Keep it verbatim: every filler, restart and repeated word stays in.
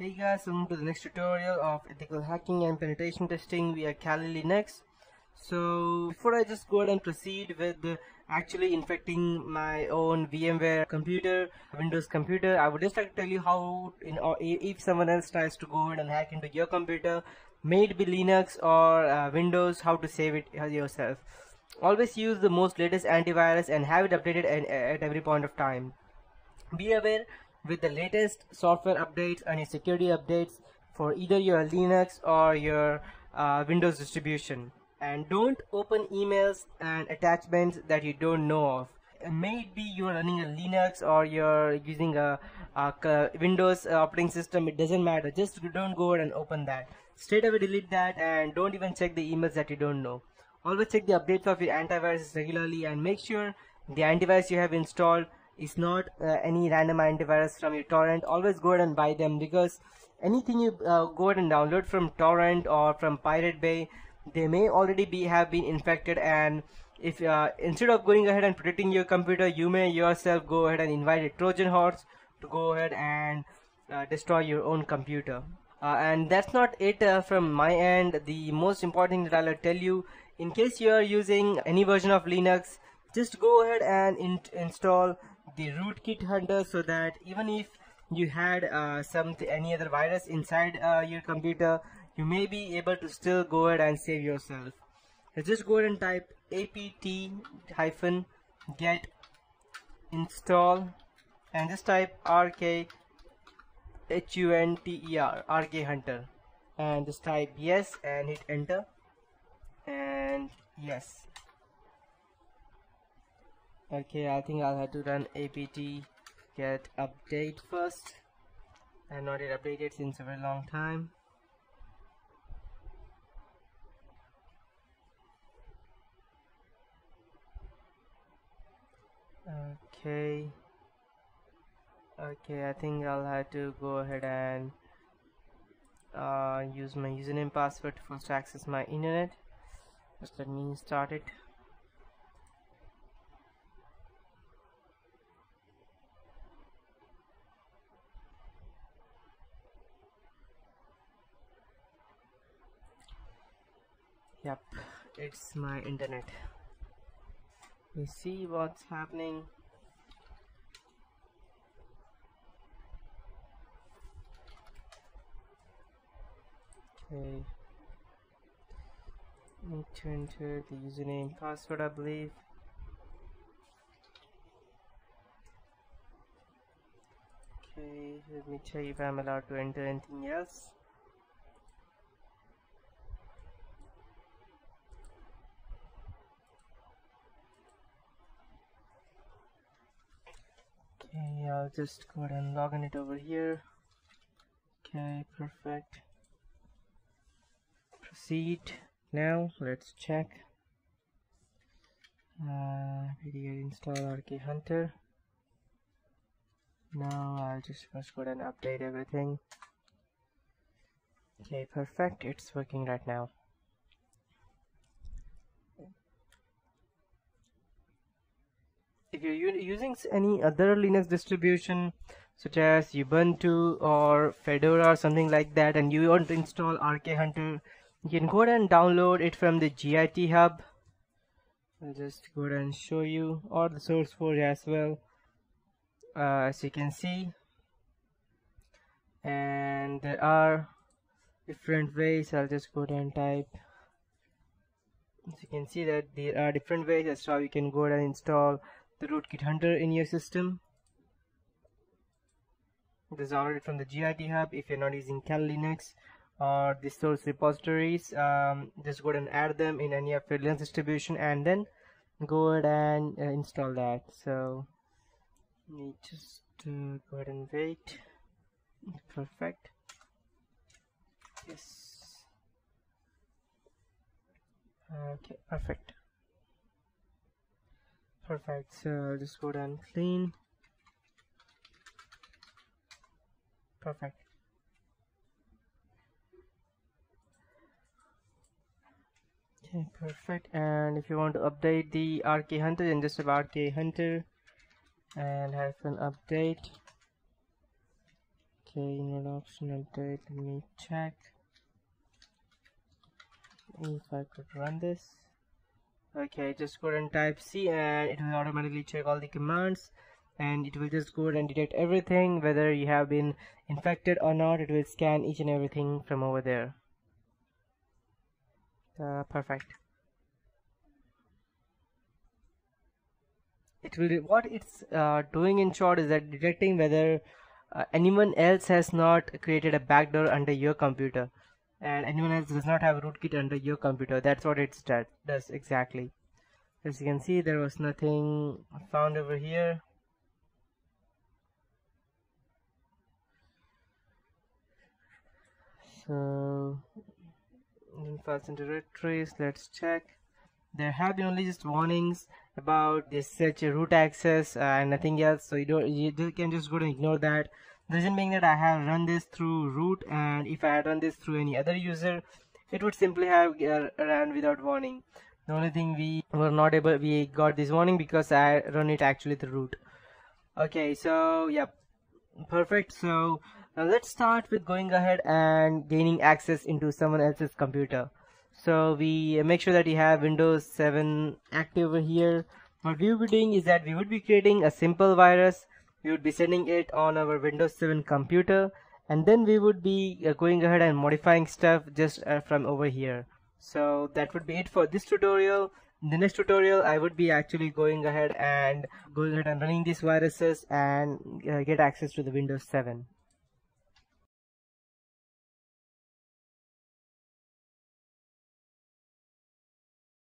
Hey guys, welcome to the next tutorial of Ethical Hacking and Penetration Testing via Kali Linux. So before I just go ahead and proceed with actually infecting my own VMware computer, Windows computer, I would just like to tell you how, in, or if someone else tries to go ahead and hack into your computer, may it be Linux or uh, Windows, how to save it yourself. Always use the most latest antivirus and have it updated at, at every point of time. Be aware with the latest software updates and your security updates for either your Linux or your uh, Windows distribution. And don't open emails and attachments that you don't know of. May it be you are running a Linux or you're using a, a Windows operating system, it doesn't matter. Just don't go ahead and open that. Straight away delete that and don't even check the emails that you don't know. Always check the updates of your antivirus regularly and make sure the antivirus you have installed is not uh, any random antivirus from your torrent. Always go ahead and buy them, because anything you uh, go ahead and download from torrent or from Pirate Bay, they may already be have been infected, and if uh, instead of going ahead and protecting your computer, you may yourself go ahead and invite a Trojan horse to go ahead and uh, destroy your own computer. Uh, and that's not it uh, from my end. The most important thing that I'll tell you, in case you are using any version of Linux, just go ahead and in install the Rootkit Hunter, so that even if you had uh, some any other virus inside uh, your computer, you may be able to still go ahead and save yourself. So just go ahead and type apt-get install and just type R K H U N T E R, rkhunter, and just type yes and hit enter and yes. Okay, I think I'll have to run apt-get update first. I have not yet updated since a very long time. Okay. Okay, I think I'll have to go ahead and uh, use my username and password to first access my internet. Just let me start it. Yep, it's my internet. We see what's happening. Okay, need to enter the username, password, I believe. Okay, let me check if I'm allowed to enter anything else. Okay, I'll just go ahead and log in it over here. Okay, perfect. Proceed. Now let's check. Uh, video install R K Hunter. Now I'll just first go ahead and update everything. Okay, perfect. It's working right now. If you're using any other Linux distribution such as Ubuntu or Fedora or something like that, and you want to install R K Hunter, you can go ahead and download it from the Git Hub. I'll just go ahead and show you, or the source forge as well, uh, as you can see. And there are different ways. I'll just go ahead and type. As you can see that there are different ways as how you can go ahead and install the Rootkit Hunter in your system. It is already from the Git Hub. If you're not using Kali Linux or the source repositories, um, just go ahead and add them in any of your Linux distribution and then go ahead and uh, install that. So let me just uh, go ahead and wait. Perfect. Yes. Okay, perfect. Perfect, so I'll just go down clean. Perfect. Okay, perfect. And if you want to update the R K Hunter, then just have R K Hunter and have an update. Okay, not option update. Let me check if I could run this. Okay, just go and type C and it will automatically check all the commands, and it will just go and detect everything, whether you have been infected or not. It will scan each and everything from over there. Uh, perfect. It will, what it's uh, doing in short is that detecting whether uh, anyone else has not created a backdoor under your computer, and anyone else does not have a rootkit under your computer. That's what it does exactly. As you can see, there was nothing found over here. So in files and directories, let's check. There have been only just warnings about this such root access uh, and nothing else, so you don't you can just go and ignore that. Reason being that I have run this through root, and if I had run this through any other user, it would simply have run without warning. The only thing we were not able, we got this warning because I run it actually through root. Okay, so yep, perfect. So now let's start with going ahead and gaining access into someone else's computer. So we make sure that you have Windows seven active over here. What we will be doing is that we would be creating a simple virus. We would be sending it on our Windows seven computer, and then we would be uh, going ahead and modifying stuff just uh, from over here. So that would be it for this tutorial. In the next tutorial, I would be actually going ahead and going ahead and running these viruses and uh, get access to the Windows seven.